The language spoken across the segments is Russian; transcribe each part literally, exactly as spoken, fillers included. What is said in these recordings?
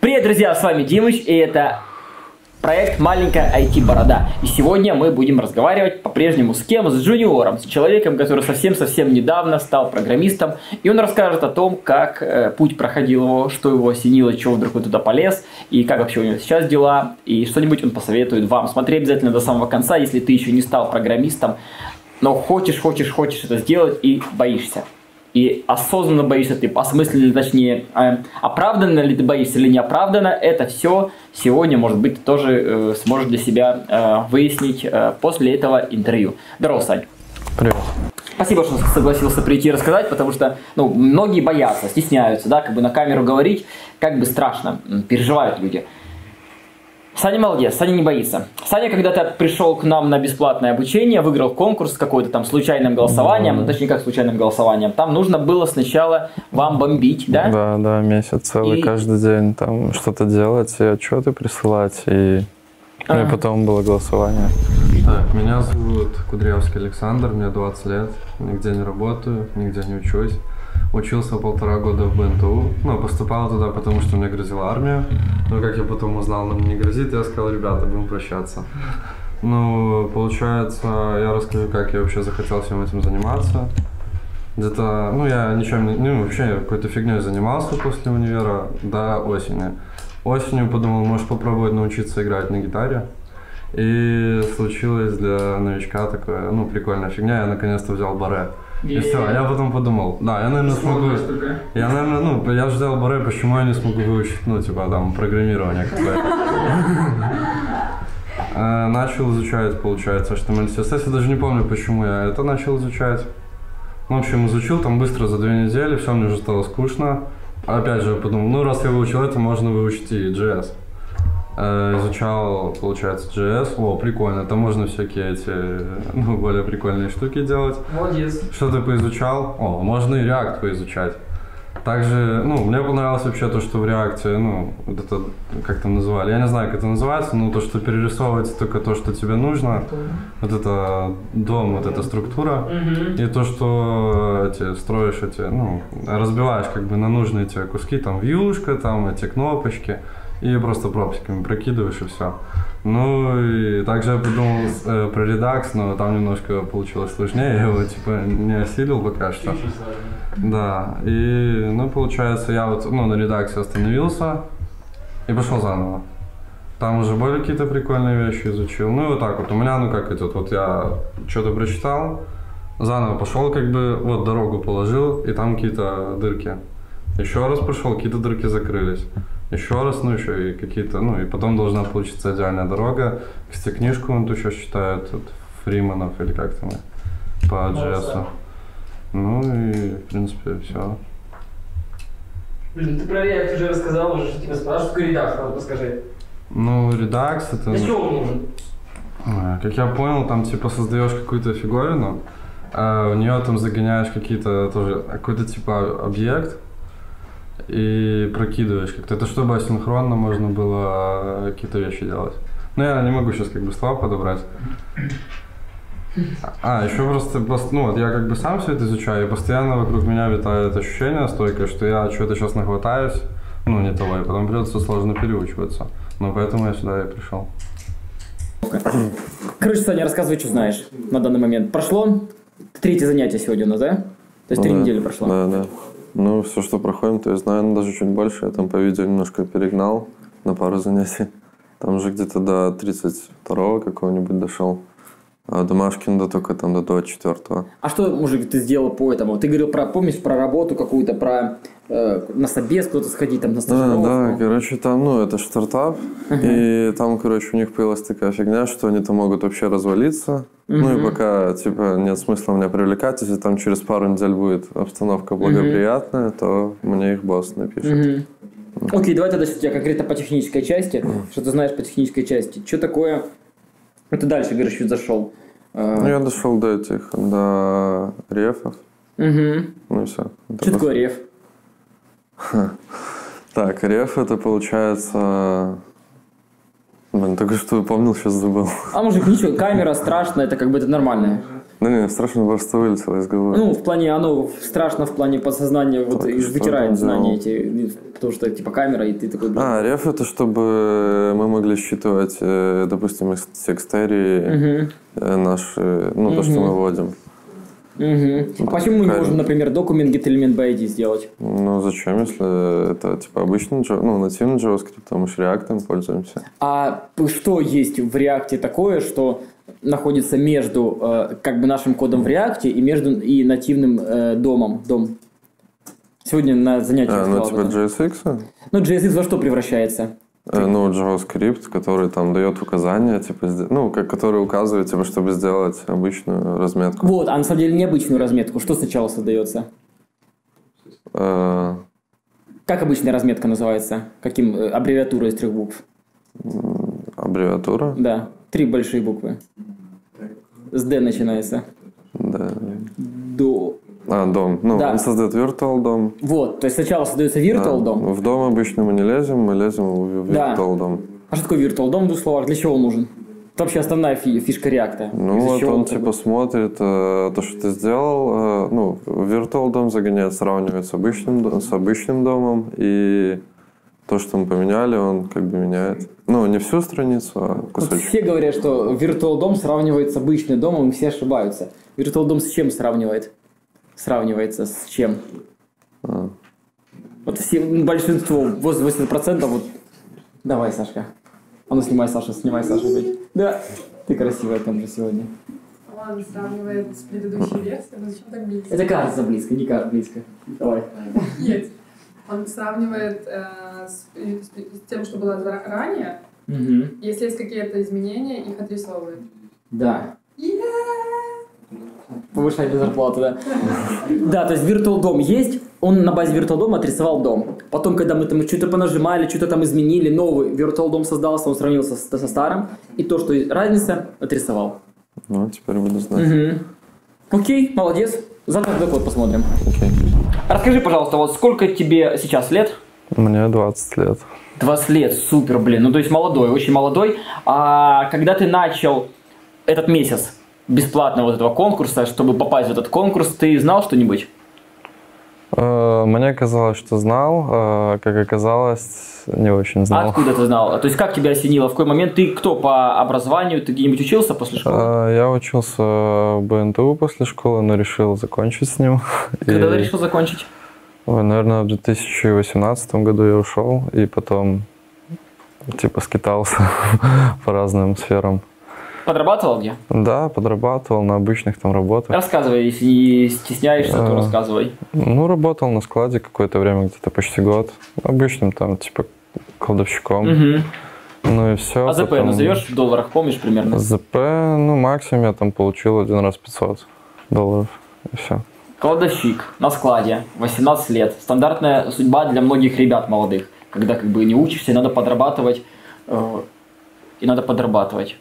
Привет, друзья, с вами Димыч, и это проект «Маленькая ай ти-борода». И сегодня мы будем разговаривать по-прежнему с кем? С джуниором, с человеком, который совсем-совсем недавно стал программистом. И он расскажет о том, как э, путь проходил его, что его осенило, чего вдруг он туда полез, и как вообще у него сейчас дела, и что-нибудь он посоветует вам. Смотри обязательно до самого конца, если ты еще не стал программистом, но хочешь, хочешь, хочешь это сделать и боишься. И осознанно боишься ты, осмысленно, точнее, оправданно ли ты боишься или неоправданно, это все сегодня, может быть, ты тоже э, сможешь для себя э, выяснить э, после этого интервью. Здорово, Сань. Привет. Спасибо, что согласился прийти и рассказать, потому что ну, многие боятся, стесняются, да, как бы на камеру говорить, как бы страшно, переживают люди. Саня молодец, Саня не боится. Саня когда-то пришел к нам на бесплатное обучение, выиграл конкурс с какой-то там случайным голосованием, ну, точнее как случайным голосованием. Там нужно было сначала вам бомбить, да? Да, да, месяц целый, и... каждый день там что-то делать, и отчеты присылать, и, а-а-а. И потом было голосование. Так, меня зовут Кудрявский Александр, мне двадцать лет, нигде не работаю, нигде не учусь. Учился полтора года в БНТУ, ну, поступал туда, потому что мне грозила армия, но, как я потом узнал, нам не грозит, я сказал, ребята, будем прощаться. Ну, получается, я расскажу, как я вообще захотел всем этим заниматься. Где-то, ну, я ничем, не, ну, вообще какой-то фигней занимался после универа до осени. Осенью подумал, может, попробовать научиться играть на гитаре. И случилось для новичка такое, ну, прикольная фигня, я наконец-то взял баре. И все, я потом подумал, да, я, наверное, смогу, я, наверное, ну, я же взял баре, почему я не смогу выучить, ну, типа, там, программирование какое-то. Начал изучать, получается, эйч ти эм эль, си эс эс, я даже не помню, почему я это начал изучать. В общем, изучил там быстро за две недели, все, мне уже стало скучно. Опять же, я подумал, ну, раз я выучил это, можно выучить и джей эс. Изучал, получается, джей эс. О, прикольно, там можно всякие эти, ну, более прикольные штуки делать. Молодец. Что-то поизучал. О, можно и React поизучать. Также, ну, мне понравилось вообще то, что в React, ну, вот это, как там называли, я не знаю, как это называется, но то, что перерисовывается только то, что тебе нужно, вот это дом, вот эта структура, угу. И то, что эти, строишь эти, ну, разбиваешь как бы на нужные тебе куски, там, вьюшка, там, эти кнопочки. И просто пропусками прокидываешь, и все. Ну, и также я подумал э, про Redux, но там немножко получилось сложнее, я его, типа, не осилил пока что. Да, и, ну, получается, я вот, ну, на Redux остановился и пошел заново. Там уже более какие-то прикольные вещи изучил. Ну, и вот так вот, у меня, ну, как идет, вот я что-то прочитал, заново пошел, как бы, вот дорогу положил, и там какие-то дырки. Еще раз пошел, какие-то дырки закрылись. Еще раз, ну еще и какие-то, ну и потом должна получиться идеальная дорога. Кстати, книжку он тут еще читает, вот, Фриманов или как там, по джей эс. Ну и, в принципе, все. Блин, ты про React уже рассказал, уже тебя спрашивают, что Redux, надо расскажи. Ну, Redux это... Для чего он нужен? Как я понял, там типа создаешь какую-то фиговину, а у нее там загоняешь какие-то тоже, какой-то типа объект, и прокидываешь как-то. Это чтобы асинхронно можно было какие-то вещи делать. Но я не могу сейчас как бы слова подобрать. А, еще просто, ну вот я как бы сам все это изучаю, и постоянно вокруг меня витает ощущение стойкое, что я что-то сейчас нахватаюсь, ну не того, и потом придется сложно переучиваться. Но поэтому я сюда и пришел. Короче, Саня, рассказывай, что знаешь на данный момент. Прошло третье занятие сегодня у нас, да? То есть ну, три да, недели прошло. Да, да. Ну, все, что проходим, то я знаю, ну, даже чуть больше. Я там по видео немножко перегнал на пару занятий. Там же где-то до тридцать второго какого-нибудь дошел. А домашкин только там до двадцать четвёртого. А что, мужик, ты сделал по этому? Ты говорил, про, помнишь, про работу какую-то, про э, на собес кто-то сходить, там, на стажировку? Да, да, короче, там, ну, это же стартап. Uh-huh. И там, короче, у них появилась такая фигня, что они там могут вообще развалиться. Uh-huh. Ну, и пока, типа, нет смысла меня привлекать. Если там через пару недель будет обстановка благоприятная, uh-huh. то мне их босс напишет. Uh-huh. Uh-huh. Окей, давай тогда сейчас конкретно по технической части. Uh-huh. Что ты знаешь по технической части? Что такое... Ну, ты дальше, говоришь, чуть зашел. Ну, я дошел до этих, до рефов. Угу. Ну, и все. Что такое реф? Так, реф это получается... Блин, только что помнил, сейчас забыл. А, мужик, ничего, камера страшная, это как бы это нормально. Да не, страшно просто вылетело из головы. Ну, в плане, оно страшно в плане подсознания, вот, вытирает знания эти, потому что, типа, камера, и ты такой... Блин. А, реф — это чтобы мы могли считывать, допустим, из текстерии угу. наши, ну, угу. то, что мы вводим. Угу. Ну, а почему мы не можем, например, документ get-element-by-id сделать? Ну, зачем, если это, типа, обычный, ну, нативный JavaScript, а мы же React пользуемся. А что есть в React такое, что... находится между э, как бы нашим кодом в React и между и нативным э, домом. Дом. Сегодня на занятиях а, ну, типа джей эс икс? Ну, джей эс икс во что превращается? Э, ну, JavaScript, который там дает указания, типа, ну, который указывает, типа, чтобы сделать обычную разметку. Вот, а на самом деле необычную разметку. Что сначала создается? Э... Как обычная разметка называется? Каким аббревиатура из трех букв? Аббревиатура? Да. Три большие буквы. С D начинается. Да. До. А, дом. Ну, да. Он создает Virtual дом. Вот, то есть сначала создается Virtual дом. Да. В дом обычно мы не лезем, мы лезем в Virtual да. дом. А что такое Virtual дом, в двух словах? Для чего он нужен? Это вообще основная фи- фишка React. Ну, вот он, он типа смотрит э, то, что ты сделал. Э, ну, Virtual дом загоняет, сравнивает с обычным, с обычным домом. И то, что мы поменяли, он как бы меняет. Ну, не всю страницу, а кусочек. Вот все говорят, что Virtual дом сравнивает с обычным домом, и все ошибаются. Virtual дом с чем сравнивает? Сравнивается с чем? А. Вот все, большинство, восемьдесят процентов вот... Давай, Сашка. А ну, снимай, Саша, снимай, Саша. Да, ты красивая там же сегодня. Он сравнивает с предыдущей версией, но зачем так близко? Это кажется близко, не кажется близко. Давай. Нет. Он сравнивает э, с, с, с тем, что было ранее. Угу. Если есть какие-то изменения, их отрисовывает. Да. Yeah! Повышайте зарплату, да. Да, то есть Virtual дом есть, он на базе Virtual дом отрисовал дом. Потом, когда мы там что-то понажимали, что-то там изменили, новый Virtual дом создался, он сравнился со, со старым. И то, что разница, отрисовал. Ну, теперь буду знать. Угу. Окей, молодец. Завтра доход посмотрим. Окей. Расскажи, пожалуйста, вот сколько тебе сейчас лет? Мне двадцать лет. двадцать лет, супер, блин. Ну, то есть молодой, очень молодой. А когда ты начал этот месяц бесплатно вот этого конкурса, чтобы попасть в этот конкурс, ты знал что-нибудь? Мне казалось, что знал, а как оказалось, не очень знал. Откуда ты знал? То есть как тебя осенило? В какой момент? Ты кто по образованию? Ты где-нибудь учился после школы? Я учился в БНТУ после школы, но решил закончить с ним. Когда и... ты решил закончить? Ой, наверное, в две тысячи восемнадцатом году я ушел и потом типа скитался по разным сферам. Подрабатывал где? Да, подрабатывал на обычных там работах. Рассказывай, если не стесняешься, а, то рассказывай. Ну, работал на складе какое-то время, где-то почти год. Обычным там, типа, кладовщиком. Угу. Ну и все. А ЗП потом... назовешь в долларах, помнишь примерно? ЗП, ну, максимум я там получил один раз пятьсот долларов, и все. Кладовщик на складе, восемнадцать лет. Стандартная судьба для многих ребят молодых. Когда как бы не учишься, надо подрабатывать, э, и надо подрабатывать.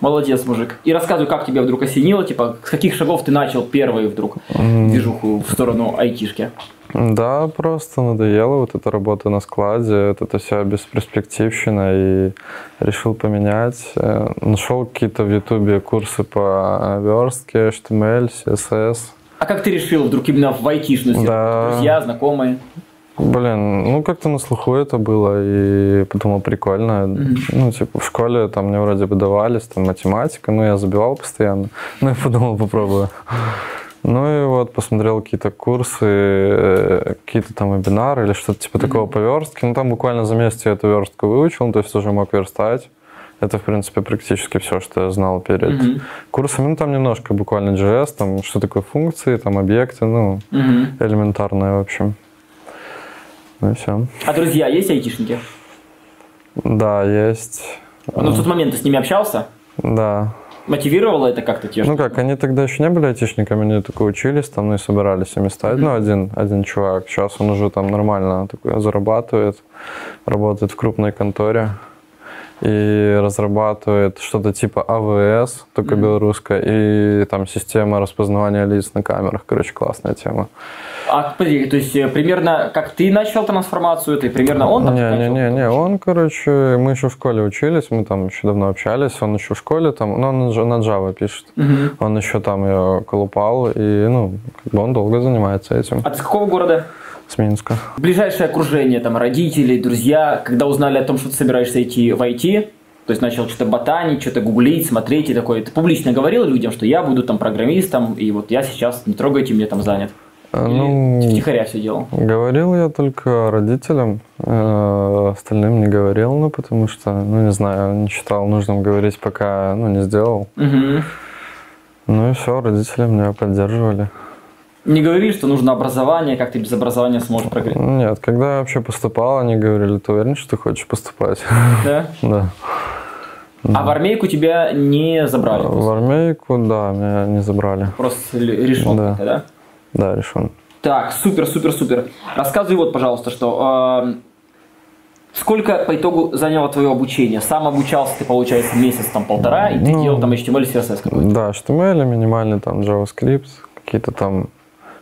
Молодец, мужик. И рассказывай, как тебя вдруг осенило, типа, с каких шагов ты начал первые вдруг движуху в сторону айтишки? Да, просто надоело вот эта работа на складе, вот это вся бесперспективщина, и решил поменять. Нашел какие-то в Ютубе курсы по верстке, эйч ти эм эль, си эс эс. А как ты решил вдруг именно в айтишную? Да. Друзья, знакомые? Блин, ну как-то на слуху это было, и подумал, прикольно. Mm-hmm. Ну, типа, в школе там мне вроде бы давались, там, математика, но я забивал постоянно. Ну, я подумал, попробую. Ну, и вот, посмотрел какие-то курсы, какие-то там вебинары или что-то типа mm-hmm. такого по верстке. Ну, там буквально за месяц я эту верстку выучил, то есть уже мог верстать. Это, в принципе, практически все, что я знал перед mm-hmm. курсами. Ну, там немножко буквально джей эс, там, что такое функции, там, объекты, ну, mm-hmm. элементарное, в общем. Ну, все. А друзья есть айтишники? Да, есть. Ну, в тот момент ты с ними общался? Да. Мотивировало это как-то те же? Ну, как, они тогда еще не были айтишниками, они только учились там, ну, и собирались ими стать. Mm-hmm. Ну, один, один чувак, сейчас он уже там нормально такой зарабатывает, работает в крупной конторе. и разрабатывает что-то типа эй ви эс, только mm-hmm. белорусская, и там система распознавания лиц на камерах. Короче, классная тема. А, подожди, то есть примерно как ты начал трансформацию, ты примерно он? Не-не-не, он, короче, мы еще в школе учились, мы там еще давно общались, он еще в школе, там, но он на Java пишет, mm-hmm. он еще там ее колупал, и, ну, как бы он долго занимается этим. А ты с какого города? С Минска. Ближайшее окружение, там, родители, друзья, когда узнали о том, что ты собираешься идти в ай ти, то есть начал что-то ботанить, что-то гуглить, смотреть и такое, ты публично говорил людям, что я буду там программистом, и вот я сейчас, не трогайте, мне там занят? Или ну, втихаря все делал? Говорил я только родителям, э, остальным не говорил, ну, потому что, ну, не знаю, не считал нужным говорить, пока, ну, не сделал. Угу. Ну и все, родители меня поддерживали. Не говорили, что нужно образование, как ты без образования сможешь прогрессировать? Нет, когда я вообще поступал, они говорили, ты уверен, что ты хочешь поступать? Да? Да. А в армейку тебя не забрали? В армейку, да, меня не забрали. Просто решен, да? Да, решен. Так, супер, супер, супер. Рассказывай вот, пожалуйста, что... Сколько по итогу заняло твое обучение? Сам обучался ты, получается, месяц, там, полтора, и ты делал там эйч ти эм эль, си эс эс какой-то? Да, эйч ти эм эль, минимальный там JavaScript, какие-то там...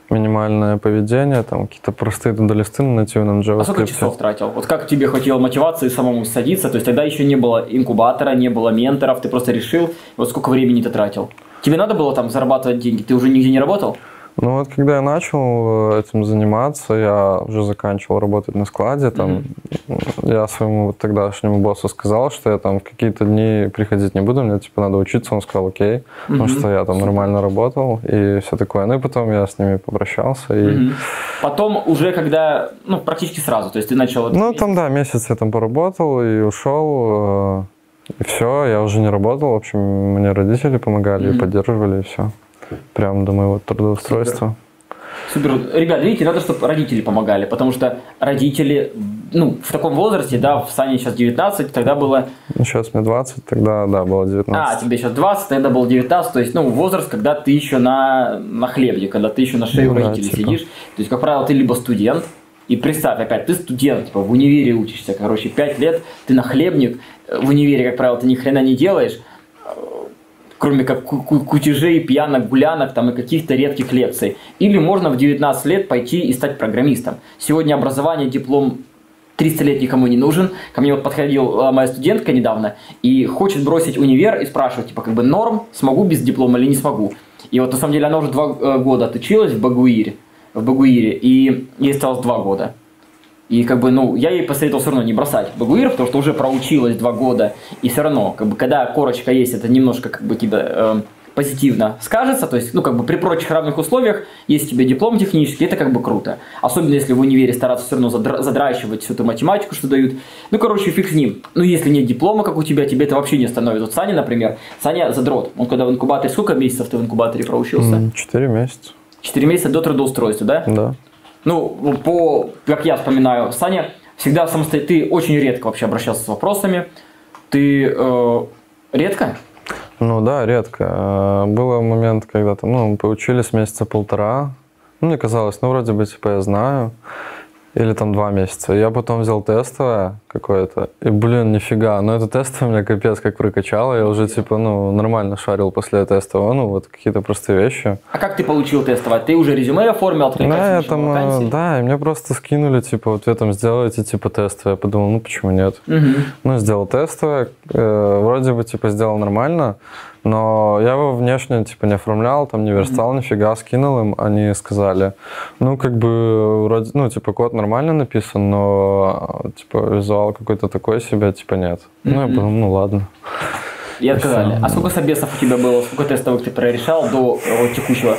минимальное поведение, там какие-то простые тудолисты на нативном JavaScript. А сколько часов тратил? Вот как тебе хватило мотивации самому садиться? То есть тогда еще не было инкубатора, не было менторов, ты просто решил, вот сколько времени ты тратил? Тебе надо было там зарабатывать деньги? Ты уже нигде не работал? Ну вот когда я начал этим заниматься, я уже заканчивал работать на складе, там, mm-hmm. я своему вот тогдашнему боссу сказал, что я там в какие-то дни приходить не буду, мне типа надо учиться, он сказал окей, mm-hmm. потому что я там нормально работал и все такое, ну и потом я с ними попрощался. И... Mm-hmm. Потом уже когда, ну практически сразу, то есть ты начал... Ну там да, месяц я там поработал и ушел, и все, я уже не работал, в общем, мне родители помогали mm-hmm. и поддерживали, и все. Прям до моего трудоустройства. Супер. Супер. Ребят, видите, надо, чтобы родители помогали, потому что родители, ну, в таком возрасте, да, в Сане сейчас девятнадцать, тогда было... Сейчас мне двадцать, тогда, да, было девятнадцать. А, тебе сейчас двадцать, тогда было девятнадцать, то есть, ну, возраст, когда ты еще на, на хлебе, когда ты еще на шее у да, родителей типа. Сидишь. То есть, как правило, ты либо студент, и представь, опять, ты студент, типа, в универе учишься, короче, пять лет, ты нахлебник, в универе, как правило, ты ни хрена не делаешь, кроме как кутежей, пьянок, гулянок там, и каких-то редких лекций. Или можно в девятнадцать лет пойти и стать программистом. Сегодня образование, диплом триста лет никому не нужен. Ко мне вот подходила моя студентка недавно и хочет бросить универ и спрашивает, типа, как бы норм, смогу без диплома или не смогу. И вот на самом деле она уже два года отучилась в Багуире, в Багуире и ей осталось два года. И как бы, ну, я ей посоветовал все равно не бросать Багуир, потому что уже проучилась два года, и все равно, как бы, когда корочка есть, это немножко, как бы, тебе э, позитивно скажется, то есть, ну, как бы, при прочих равных условиях, если тебе диплом технический, это, как бы, круто. Особенно, если в универе стараться все равно задра- задращивать всю эту математику, что дают. Ну, короче, фиг с ним. Ну, если нет диплома, как у тебя, тебе это вообще не становится. Вот Саня, например, Саня задрот. Он когда в инкубаторе, сколько месяцев ты в инкубаторе проучился? Четыре месяца. Четыре месяца до трудоустройства, да? Да. Ну, по, как я вспоминаю, Саня, всегда самостоятельно, ты очень редко вообще обращался с вопросами. Ты э, редко? Ну да, редко. Был момент, когда там, ну, мы поучились месяца полтора. Ну, мне казалось, ну, вроде бы, типа, я знаю. Или там два месяца. Я потом взял тестовое какое-то, и, блин, нифига, ну это тестовое меня капец как прокачало, я уже, типа, ну, нормально шарил после тестового, ну, вот какие-то простые вещи. А как ты получил тестовое? Ты уже резюме оформил, откликался на вакансии? Да, и мне просто скинули, типа, вот ответом сделайте, типа, тестовое. Я подумал, ну, почему нет? Угу. Ну, сделал тестовое, э, вроде бы, типа, сделал нормально, но я его внешне, типа, не оформлял, там, не верстал, mm-hmm. нифига, скинул им, они сказали, ну, как бы, вроде, ну, типа, код нормально написан, но, типа, визуал какой-то такой себе, типа, нет. Mm-hmm. Ну, я подумал, ну, ладно. И отказали. А сколько собесов у тебя было, сколько тестовых ты прорешал до вот, текущего?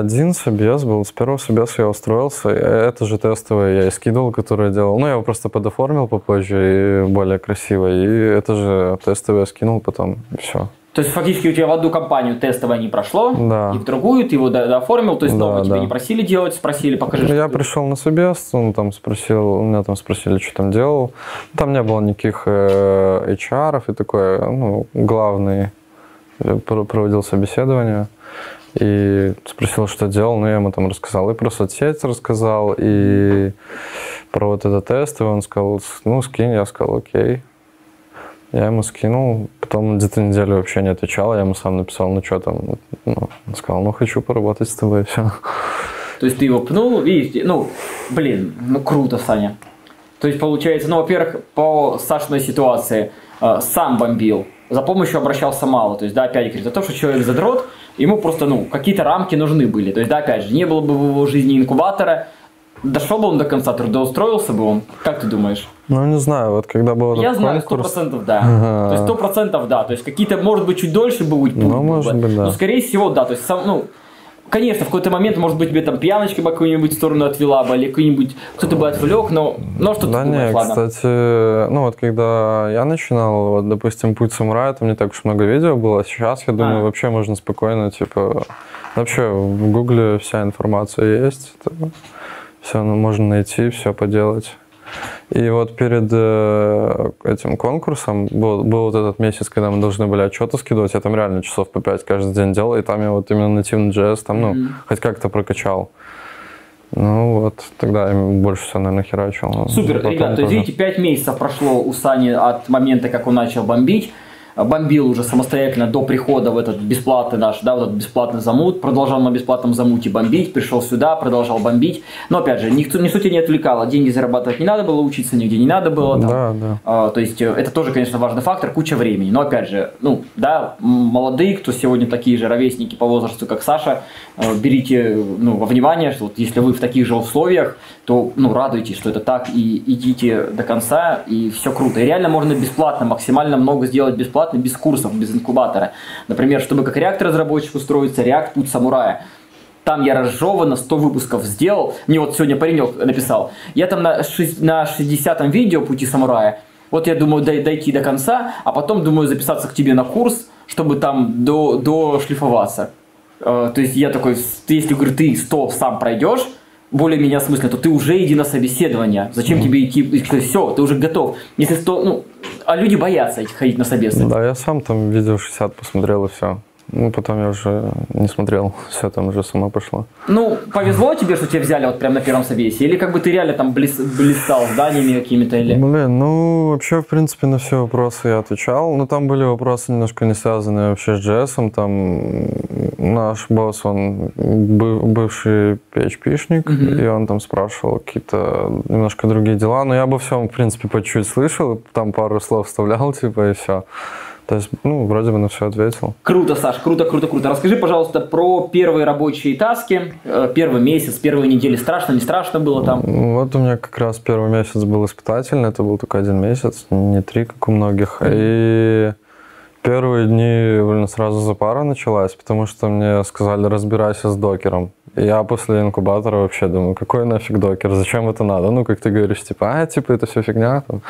Один собес был, с первого собеса я устроился, это же тестовое я и скидывал, которое я делал, ну я его просто подоформил попозже и более красиво, и это же тестовое я скинул потом, и все. То есть фактически у тебя в одну компанию тестовое не прошло, да. И в другую ты его дооформил, то есть дома да, тебя да. не просили делать, спросили, покажи. Я пришел на собес, он там спросил, у меня там спросили, что там делал, там не было никаких эйч ар-ов и такое, ну, главный проводил собеседование. И спросил, что делал, ну я ему там рассказал, и про соцсеть рассказал, и про вот это тест, и он сказал, ну скинь, я сказал, окей. Я ему скинул, потом где-то неделю вообще не отвечал, я ему сам написал, ну что там, ну, сказал, ну хочу поработать с тобой, и все. То есть ты его пнул, видишь, ну, блин, ну круто, Саня. То есть получается, ну, во-первых, по Сашиной ситуации, э, сам бомбил, за помощью обращался мало, то есть, да, опять говорит, за то, что человек задрот, ему просто, ну, какие-то рамки нужны были, то есть, да, опять же, не было бы в его жизни инкубатора, дошел бы он до конца трудоустроился бы он, как ты думаешь? Ну, не знаю, вот когда было я знаю, конкурс... сто процентов да. Ага. То есть, сто процентов да. То есть, какие-то, может быть, чуть дольше был путь. Ну, может быть, да. Но, скорее всего, да. То есть, сам, ну, конечно, в какой-то момент, может быть, тебе там пьяночка бы какую-нибудь сторону отвела бы, или какой-нибудь, кто-то бы отвлек, но, но что-то да думаешь, нет, ладно. Кстати, ну, вот когда я начинал, вот, допустим, путь самурая, там не так уж много видео было. Сейчас, я думаю, а. вообще можно спокойно, типа... Вообще, в Гугле вся информация есть. Все можно найти, все поделать. И вот перед э, этим конкурсом был, был вот этот месяц, когда мы должны были отчеты скидывать, я там реально часов по пять каждый день делал, и там я вот именно нативный джей эс там, ну, mm-hmm. хоть как-то прокачал. Ну вот, тогда я больше всего, наверное, херачил. Супер, потом ребят, тоже. То есть, видите, пять месяцев прошло у Сани от момента, как он начал бомбить, бомбил уже самостоятельно до прихода в этот бесплатный наш, да, вот этот бесплатный замут, продолжал на бесплатном замуте бомбить, пришел сюда, продолжал бомбить, но опять же, никто, ничто тебя не отвлекало, деньги зарабатывать не надо было, учиться нигде не надо было, там, да, да. А, то есть это тоже, конечно, важный фактор, куча времени, но опять же, ну, да, молодые, кто сегодня такие же ровесники по возрасту, как Саша, берите, ну, во внимание, что вот если вы в таких же условиях, то, ну, радуйтесь, что это так, и идите до конца, и все круто, и реально можно бесплатно, максимально много сделать бесплатно, без курсов, без инкубатора. Например, чтобы как React-разработчик устроиться, React путь самурая. Там я разжеванно сто выпусков сделал. Мне вот сегодня парень написал. Я там на шестидесятом видео пути самурая. Вот я думаю дай, дойти до конца, а потом думаю записаться к тебе на курс, чтобы там до, дошлифоваться. Э, то есть я такой, если говорю, ты сто сам пройдешь, более-менее осмысленно, то ты уже иди на собеседование. Зачем mm. тебе идти? Все, ты уже готов. Если сто, ну, а люди боятся ходить на собеседование. Да, я сам там видео шестьдесят посмотрел и все. Ну, потом я уже не смотрел, все там уже сама пошло. Ну, повезло тебе, что тебя взяли вот прям на первом собесе? Или как бы ты реально там блис, блистал зданиями какими-то? Или... Блин, ну, вообще, в принципе, на все вопросы я отвечал. Но там были вопросы немножко не связанные вообще с джей эс. Там наш босс, он бывший пи эйч пи-шник, mm-hmm. и он там спрашивал какие-то немножко другие дела. Но я обо всем, в принципе, по чуть-чуть слышал, там пару слов вставлял, типа, и все. То есть, ну, вроде бы на все ответил. Круто, Саш, круто, круто, круто. Расскажи, пожалуйста, про первые рабочие таски, первый месяц, первые недели. Страшно, не страшно было там? Вот у меня как раз первый месяц был испытательный, это был только один месяц, не три, как у многих. И первые дни, блин, сразу запара началась, потому что мне сказали, разбирайся с докером. Я после инкубатора вообще думаю, какой нафиг докер, зачем это надо? Ну, как ты говоришь, типа, а, типа, это все фигня. Там.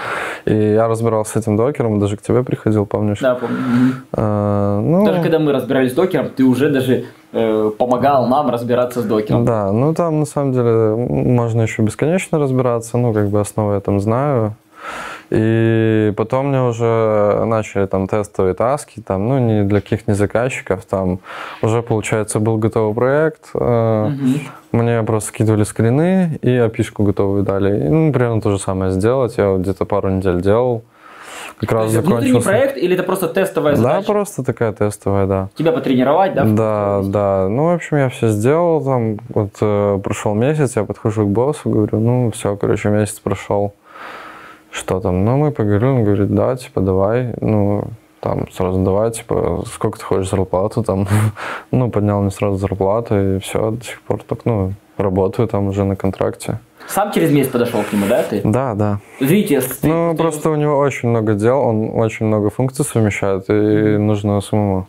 И я разбирался с этим докером, даже к тебе приходил, помнишь? Да, помню. А, ну... Даже когда мы разбирались с докером, ты уже даже э, помогал нам разбираться с докером. Да, ну там, на самом деле, можно еще бесконечно разбираться, ну, как бы основы я там знаю. И потом мне уже начали там тестовые таски, там, ну, не для каких ни заказчиков, там уже, получается, был готовый проект, mm-hmm. мне просто скидывали скрины и эй пи ай-шку готовую дали. И, ну, примерно то же самое сделать, я вот где-то пару недель делал. Как то раз есть закончился. Внутренний проект или это просто тестовая задача? Да, просто такая тестовая, да. Тебя потренировать, да? Да, да. Ну, в общем, я все сделал, там, вот э, прошел месяц, я подхожу к боссу, говорю, ну, все, короче, месяц прошел. Что там, ну, мы поговорили, он говорит, да, типа, давай, ну, там, сразу давай, типа, сколько ты хочешь зарплату, там, ну, поднял мне сразу зарплату, и все, до сих пор так, ну, работаю там уже на контракте. Сам через месяц подошел к нему, да, ты? Да, да. Видите, ты, ну, ты... просто у него очень много дел, он очень много функций совмещает, и нужно самому.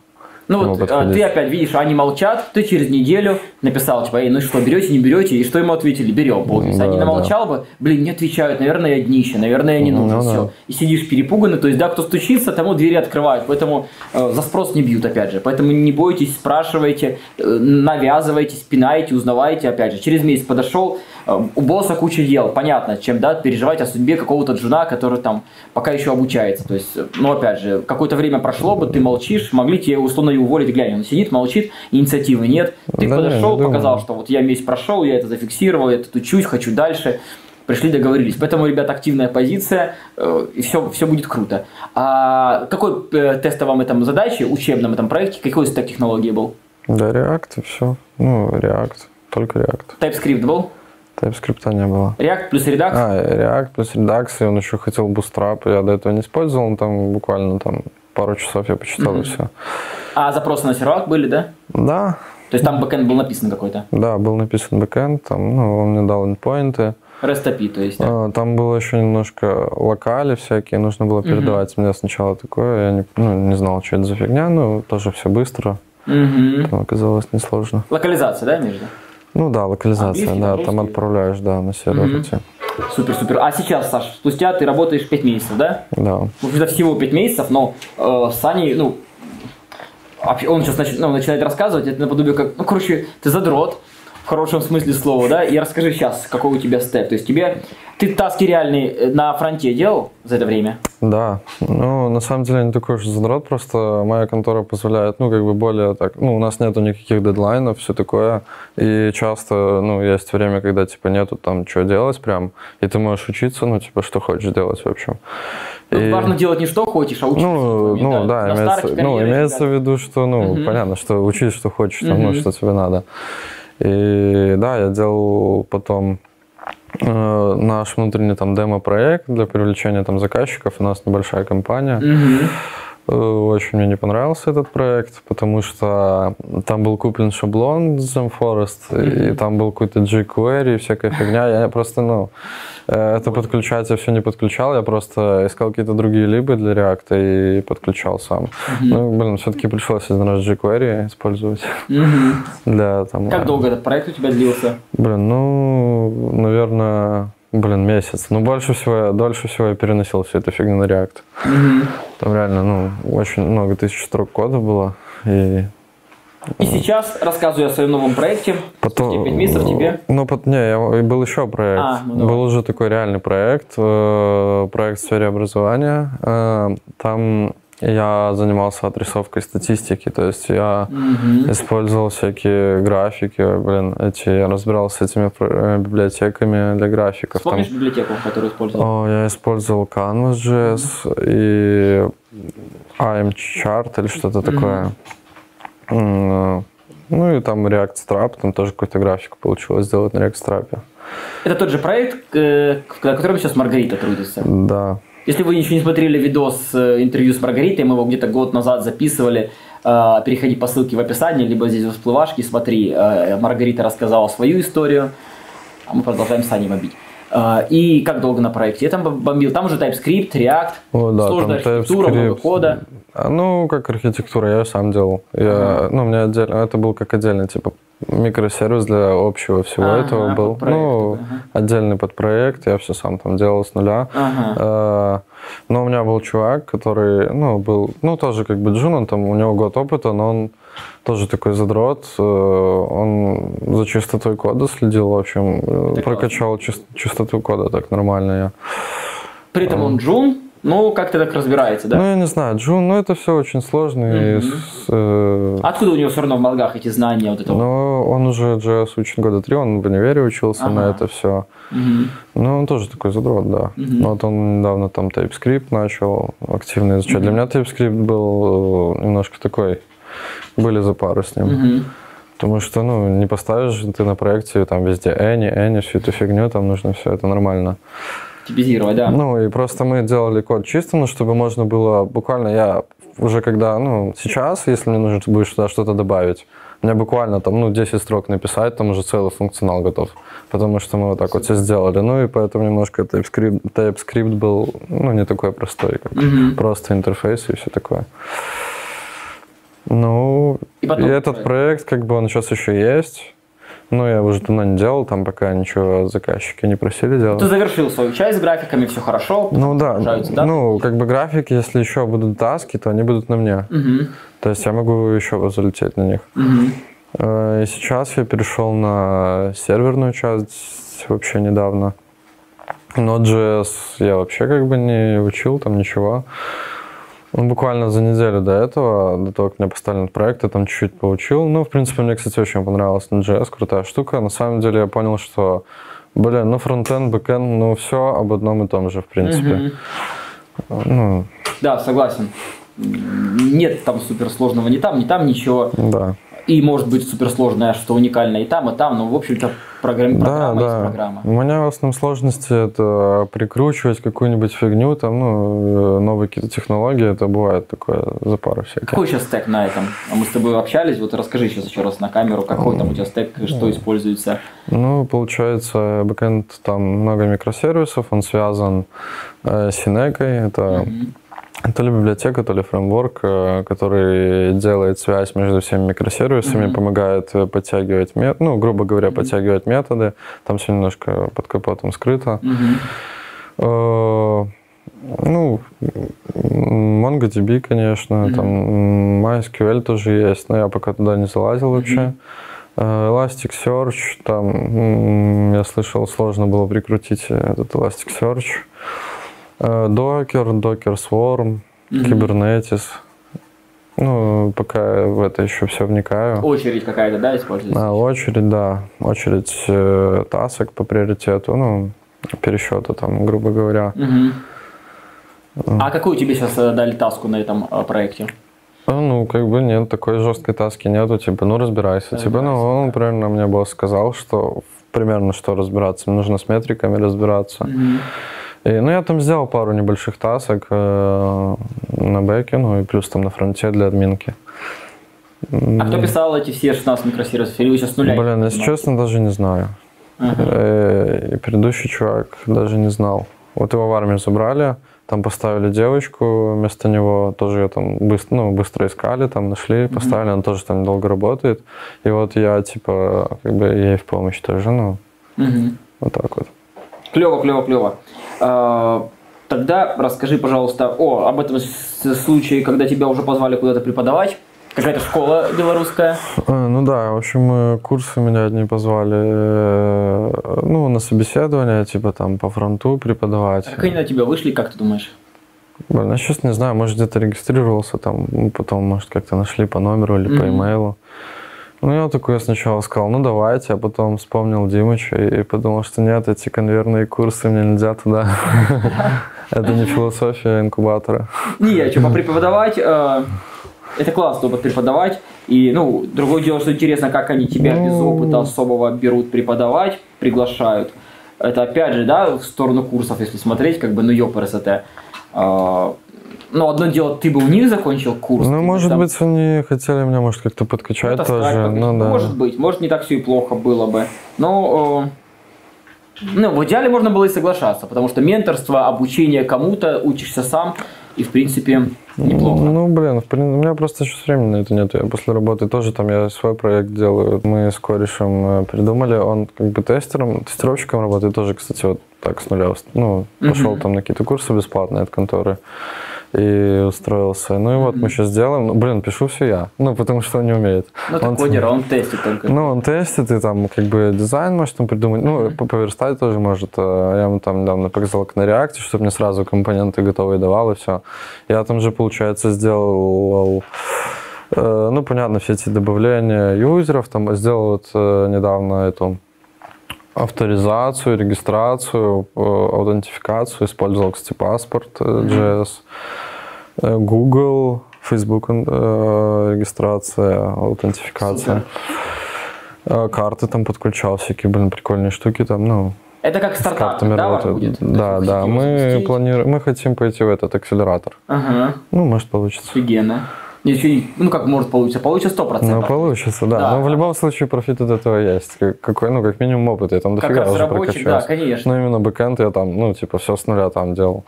Ну вот подходить. Ты опять видишь, они молчат, ты через неделю написал, типа, эй, ну что, берете, не берете, и что ему ответили? Берем, получается. Да, они намолчал да. бы, блин, не отвечают, наверное, я днище, наверное, я не нужен, ну, все. Да. И сидишь перепуганный, то есть, да, кто стучится, тому двери открывают, поэтому э, за спрос не бьют, опять же, поэтому не бойтесь, спрашивайте, э, навязывайте, пинайте, узнавайте, опять же, через месяц подошел, э, у босса куча дел, понятно, чем, да, переживать о судьбе какого-то джуна, который там пока еще обучается, то есть, ну, опять же, какое-то время прошло бы, ты молчишь, могли тебе условно и уволить, глянь, он сидит, молчит, инициативы нет. Ты да, подошел, не, не показал, что вот я месяц прошел, я это зафиксировал, я тут учусь, хочу дальше. Пришли, договорились. Поэтому, ребят, активная позиция, э, и все, все будет круто. А какой э, тестовом этом задаче, учебном этом проекте, какой из технологий был? Да, React и все. Ну, React, только React. TypeScript был? TypeScript не было. React плюс Redux? А, React плюс Redux, и он еще хотел Bootstrap, я до этого не использовал, он там буквально там пару часов я почитал, mm-hmm. и все. А запросы на сервак были, да? Да. То есть там бэкэнд был написан какой-то? Да, был написан бэкэнд, там, ну, он мне дал эндпоинты. Растопи, то есть, да? Там было еще немножко локали всякие, нужно было передавать. Мне сначала такое, я не, ну, не знал, что это за фигня, но тоже все быстро. Угу. Там оказалось несложно. Локализация, да, между? Ну да, локализация, английский, да, английский. Там отправляешь, да, на сервер. Угу. Супер-супер. А сейчас, Саш, спустя ты работаешь пять месяцев, да? Да. Уже всего пять месяцев, но э, Саня, ну, он сейчас начи, ну, начинает рассказывать, это наподобие как, ну, короче, ты задрот. В хорошем смысле слова, да? И расскажи сейчас, какой у тебя степ. То есть тебе ты таски реальные на фронте делал за это время? Да. Ну, на самом деле, не такой уж задрот, просто моя контора позволяет, ну, как бы более так, ну, у нас нету никаких дедлайнов, все такое. И часто, ну, есть время, когда, типа, нету там, что делать прям, и ты можешь учиться, ну, типа, что хочешь делать, в общем. И... Важно делать не что хочешь, а учиться. Ну, ну да, да имеется, карьеры, ну, имеется в виду, что, ну, uh-huh. понятно, что учись, что хочешь, uh-huh. там, ну, что тебе надо. И да, я делал потом э, наш внутренний там демо-проект для привлечения там заказчиков. У нас небольшая компания. Mm-hmm. Очень мне не понравился этот проект, потому что там был куплен шаблон Jam Forest, mm-hmm. и там был какой-то jQuery и всякая фигня. Я просто, ну, это подключать я все не подключал, я просто искал какие-то другие либы для React и подключал сам. Mm-hmm. Ну, блин, все-таки пришлось один раз jQuery использовать. Mm-hmm. для, там, как долго этот проект у тебя длился? Блин, ну, наверное... Блин, месяц. Ну, больше всего, дольше всего я переносил всю эту фигню на React. Mm-hmm. Там реально, ну, очень много тысяч строк кода было. И, и сейчас рассказываю о своем новом проекте. Потом, пять месяцев тебе. Ну, под, не, я, был еще проект. А, ну, был уже такой реальный проект. Э, проект в сфере образования. Э, там... Я занимался отрисовкой статистики, то есть я mm-hmm. использовал всякие графики, блин, эти, я разбирался с этими библиотеками для графиков. Помнишь библиотеку, которую использовал? О, я использовал Canvas джей эс mm-hmm. и Amchart или что-то такое. Mm-hmm. Ну и там React Strap, там тоже какую-то графику получилось сделать на React Strap. Это тот же проект, в котором сейчас Маргарита трудится? Да. Если вы еще не смотрели видос, интервью с Маргаритой, мы его где-то год назад записывали, переходи по ссылке в описании, либо здесь в всплывашке, смотри, Маргарита рассказала свою историю, а мы продолжаем с Саней бомбить. И как долго на проекте? Я там бомбил, там уже TypeScript, React, о, да, сложная архитектура, много кода. Ну, как архитектура, я ее сам делал. Я, uh-huh. ну, у меня отдельно, это был как отдельный, типа, микросервис для общего всего uh-huh, этого был. Подпроект, ну, uh-huh. отдельный подпроект, я все сам там делал с нуля. Uh-huh. Uh, но у меня был чувак, который, ну, был, ну, тоже как бы джун, он там, у него год опыта, но он тоже такой задрот, он за чистотой кода следил, в общем, так прокачал чис- чистоту кода так нормально. Я. При этом он джун, ну как-то так разбирается, да? Ну я не знаю, джун, но это все очень сложно. Mm-hmm. И с, э... Откуда у него все равно в мозгах эти знания вот этого? Ну он уже джей эс учит года три, он в универе учился ага. на это все. Mm-hmm. Ну он тоже такой задрот, да. Mm-hmm. Вот он недавно там TypeScript начал активно изучать. Mm-hmm. Для меня TypeScript был немножко такой... Были за пару с ним. Mm-hmm. Потому что, ну, не поставишь ты на проекте там везде Any, Any, всю эту фигню, там нужно все это нормально. Типизировать, да. Ну, и просто мы делали код чистым, ну, чтобы можно было, буквально я уже когда, ну, сейчас, если мне нужно будет сюда что-то добавить, мне буквально там, ну, десять строк написать, там уже целый функционал готов. Потому что мы вот так вот все сделали. Ну, и поэтому немножко TypeScript, TypeScript был, ну, не такой простой, как mm-hmm. просто интерфейс и все такое. Ну, и, и этот проект. проект, как бы он сейчас еще есть, но я уже давно не делал, там пока ничего заказчики не просили делать. Ты завершил свою часть с графиками, все хорошо? Ну да, да, ну как бы графики, если еще будут таски, то они будут на мне, угу. то есть я могу еще залететь на них. Угу. И сейчас я перешел на серверную часть вообще недавно, Node.js я вообще как бы не учил там ничего. Ну, буквально за неделю до этого, до того, как мне поставили этот проект, я там чуть-чуть поучил. Ну, в принципе, мне, кстати, очень понравилась Node.js, крутая штука. На самом деле, я понял, что Бля, ну фронтенд, бэкенд, ну все об одном и том же, в принципе. Угу. Ну. Да, согласен. Нет там суперсложного ни там, ни там ничего. Да. И может быть суперсложное, что уникальное и там, и там, но в общем-то программа, программа да, да. есть программа. У меня в основном сложности это прикручивать какую-нибудь фигню, там, ну, новые какие-то технологии, это бывает такое за пару всяких. Какой сейчас стек на этом? Мы с тобой общались, вот расскажи сейчас еще раз на камеру, какой там у тебя стек, что используется? Ну, получается, бэкэнд, там много микросервисов, он связан э, с Синекой, это... Mm-hmm. То ли библиотека, то ли фреймворк, который делает связь между всеми микросервисами, mm-hmm. помогает подтягивать методы, ну, грубо говоря, mm-hmm. подтягивать методы. Там все немножко под капотом скрыто. Mm-hmm. Ну, MongoDB, конечно, mm-hmm. там MySQL тоже есть, но я пока туда не залазил mm-hmm. вообще. Elasticsearch, там, я слышал, сложно было прикрутить этот Elasticsearch. Docker, Docker Swarm, mm-hmm. Kubernetes. Ну, пока в это еще все вникаю. Очередь какая-то, да, используется? А, очередь, да. Очередь э, тасок по приоритету, ну, пересчета там, грубо говоря. Mm-hmm. uh. А какую тебе сейчас дали таску на этом проекте? Ну, как бы нет, такой жесткой таски нету, типа, ну, разбирайся. разбирайся типа, ну, он да. примерно мне было сказал, что примерно что разбираться. Мне нужно с метриками разбираться. Mm-hmm. И, ну, я там сделал пару небольших тасок э, на бэке, ну, и плюс там на фронте для админки. А кто писал эти все шестнадцать микросервисов? Или вы сейчас нуля? Блин, если честно, даже не знаю. Ага. Э, и предыдущий чувак даже не знал. Вот его в армию забрали, там поставили девочку вместо него, тоже ее там быстро, ну, быстро искали, там нашли, поставили, ага. она тоже там долго работает. И вот я, типа, как бы ей в помощь тоже, ну, ага. вот так вот. Клево, клево, клево. Тогда расскажи, пожалуйста, о, об этом случае, когда тебя уже позвали куда-то преподавать. Какая-то школа белорусская. Ну да, в общем, курсы меня одни позвали, ну, на собеседование, типа там по фронту преподавать. А как они на тебя вышли, как ты думаешь? Блин, я сейчас не знаю, может где-то регистрировался, там, потом, может, как-то нашли по номеру или mm-hmm. по имейлу. Ну, я такой сначала сказал, ну, давайте, а потом вспомнил Димыча и подумал, что нет, эти конвейерные курсы мне нельзя туда. Это не философия инкубатора. Не, что, попреподавать, это классно преподавать. И, ну, другое дело, что интересно, как они тебя без опыта особого берут преподавать, приглашают. Это, опять же, да, в сторону курсов, если смотреть, как бы, ну, ёпрст. Ну, одно дело, ты бы у них закончил курс. Ну, может там... быть, они хотели меня, может, как-то подкачать ну, тоже. Ну, да. Может быть, может, не так все и плохо было бы. Но э, ну, в идеале можно было и соглашаться, потому что менторство, обучение кому-то, учишься сам, и, в принципе, неплохо. Ну, блин, в принципе, у меня просто сейчас времени на это нет. Я после работы тоже там, я свой проект делаю. Мы с корешем придумали, он как бы тестером, тестировщиком работает тоже, кстати, вот так с нуля. Ну, пошел uh-huh. там на какие-то курсы бесплатные от конторы. И устроился. Ну и вот mm-hmm. мы сейчас делаем. Ну, блин, пишу все я. Ну, потому что он не умеет. Ну, ты кодер, а он тестит только. Ну, он тестит, и там как бы дизайн может там придумать. Mm-hmm. Ну, поверстать тоже может. Я ему там недавно показал на React, чтобы мне сразу компоненты готовые давал, и все. Я там же, получается, сделал... Э, ну, понятно, все эти добавления юзеров. Там сделал вот э, недавно эту... авторизацию, регистрацию, аутентификацию. Использовал, кстати, Passport джей эс, Google, Facebook регистрация, аутентификация. Супер. Карты там подключал, всякие, блин, прикольные штуки там, ну... Это как стартап, да, будет? Да, да, да. Мы, планируем, мы хотим пойти в этот акселератор. Ага. Ну, может, получится. Офигенно. Ну, как может получиться? Получится сто процентов. Ну, получится, да. да. Но в любом случае профит от этого есть. Какой, ну, как минимум опыт. Я там как дофига уже прокачаюсь. Да, конечно. Ну, именно бэкэнд я там, ну, типа, все с нуля там делал.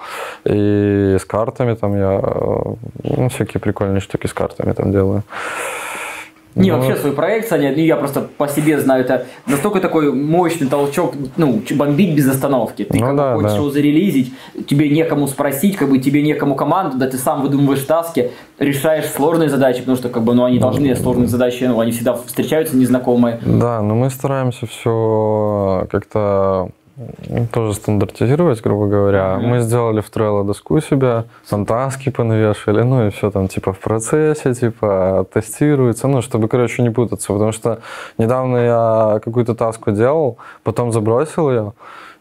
И с картами там я, ну, всякие прикольные штуки с картами там делаю. Не, ну, вообще свой проект, Саня, я просто по себе знаю, это настолько такой мощный толчок, ну, бомбить без остановки. Ты ну, как да, бы хочешь да. его зарелизить, тебе некому спросить, как бы тебе некому команду, да ты сам выдумываешь таски, решаешь сложные задачи, потому что, как бы, ну, они должны, сложные задачи, ну, они всегда встречаются незнакомые. Да, но мы стараемся все как-то тоже стандартизировать, грубо говоря. Mm-hmm. Мы сделали в Trello доску себя, там таски понавешали, ну и все там типа в процессе, типа тестируется, ну, чтобы, короче, не путаться. Потому что недавно я какую-то таску делал, потом забросил ее,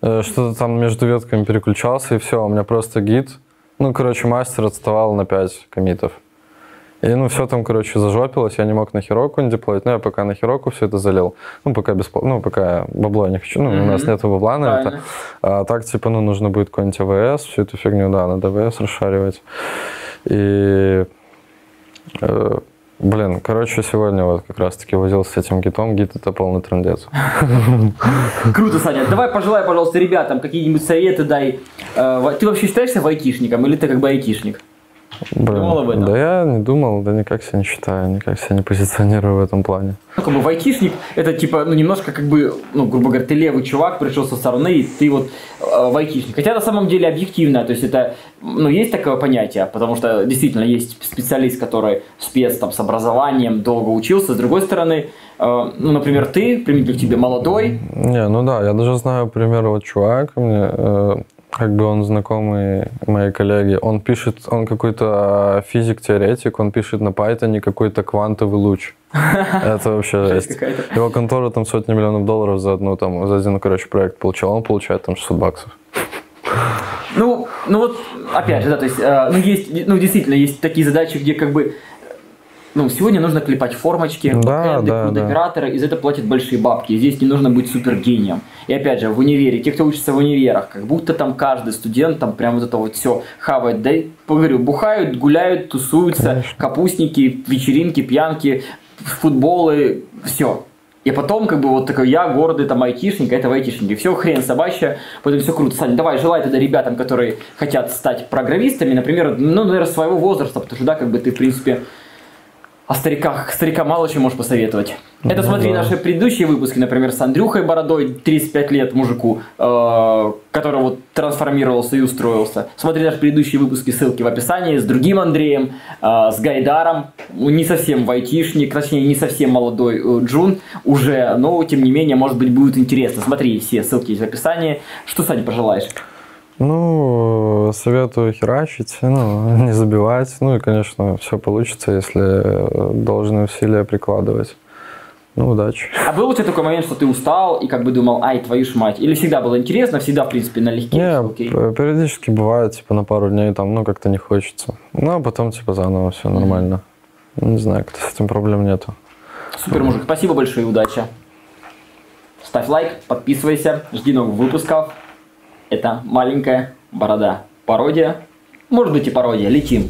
что-то там между ветками переключался, и все, у меня просто Git. Ну, короче, мастер отставал на пять коммитов. И, ну, все там, короче, зажопилось, я не мог на Heroku не деплоить, но я пока на Heroku все это залил. Ну, пока бесплатно, ну, пока бабло не хочу, ну, mm-hmm. у нас нет бабла на это. А так, типа, ну, нужно будет какой-нибудь эй ви эс, всю эту фигню, да, надо эй ви эс расшаривать. И, э, блин, короче, сегодня вот как раз-таки возился с этим гитом, гит это полный трындец. Круто, Саня. Давай пожелай, пожалуйста, ребятам какие-нибудь советы дай. Ты вообще считаешься айтишником или ты как бы айтишник? Блин, думал об этом? Да я не думал, да никак себя не считаю, никак себя не позиционирую в этом плане. Ну, как бы айтишник, это типа, ну, немножко как бы, ну, грубо говоря, ты левый чувак, пришел со стороны, и ты вот э, айтишник. Хотя на самом деле объективно, то есть это, ну, есть такое понятие, потому что действительно есть специалист, который спец там с образованием, долго учился, с другой стороны, э, ну, например, ты, примерно к тебе молодой. Не, ну да, я даже знаю, пример, вот чувак мне... Э, как бы он знакомый моей коллеги, он пишет, он какой-то физик-теоретик, он пишет на Python какой-то квантовый луч. Это вообще жесть. Его контора там сотни миллионов долларов за одну, там, за один, короче, проект получила, он получает там шестьсот баксов. Ну, ну вот, опять же, да, то есть, ну, есть, ну, действительно, есть такие задачи, где как бы, ну, сегодня нужно клепать формочки, да, бэкэнды, да, код-операторы, да. Из этого платят большие бабки. Здесь не нужно быть супергением. И опять же, в универе, те, кто учится в универах, как будто там каждый студент, там прям вот это вот все хавает, да, поговорю, бухают, гуляют, тусуются, конечно. Капустники, вечеринки, пьянки, футболы, все. И потом, как бы, вот такой, я гордый, там, айтишник, это айтишники. Все, хрен собачья, поэтому все круто. Саня, давай, желай тогда ребятам, которые хотят стать программистами, например, ну, наверное, своего возраста, потому что, да, как бы ты, в принципе... О стариках, старика мало чего можешь посоветовать. Это, ну, смотри, да. Наши предыдущие выпуски, например, с Андрюхой Бородой, тридцать пять лет мужику, э, который вот трансформировался и устроился. Смотри наши предыдущие выпуски, ссылки в описании, с другим Андреем, э, с Гайдаром, не совсем айтишник, точнее, не совсем молодой э, Джун уже, но, тем не менее, может быть, будет интересно. Смотри, все ссылки есть в описании. Что, Саня, пожелаешь? Ну, советую херачить, ну, не забивать. Ну и, конечно, все получится, если должные усилия прикладывать. Ну, удачи. А был у тебя такой момент, что ты устал и как бы думал, ай, твою ж мать? Или всегда было интересно, всегда, в принципе, налегке? Не, периодически бывает, типа, на пару дней там, ну, как-то не хочется. Ну, а потом, типа, заново все нормально. Не знаю, как-то с этим проблем нету. Супер, мужик, спасибо большое и удачи. Ставь лайк, подписывайся, жди новых выпусков. Это маленькая борода. Пародия. Может быть и пародия. Летим.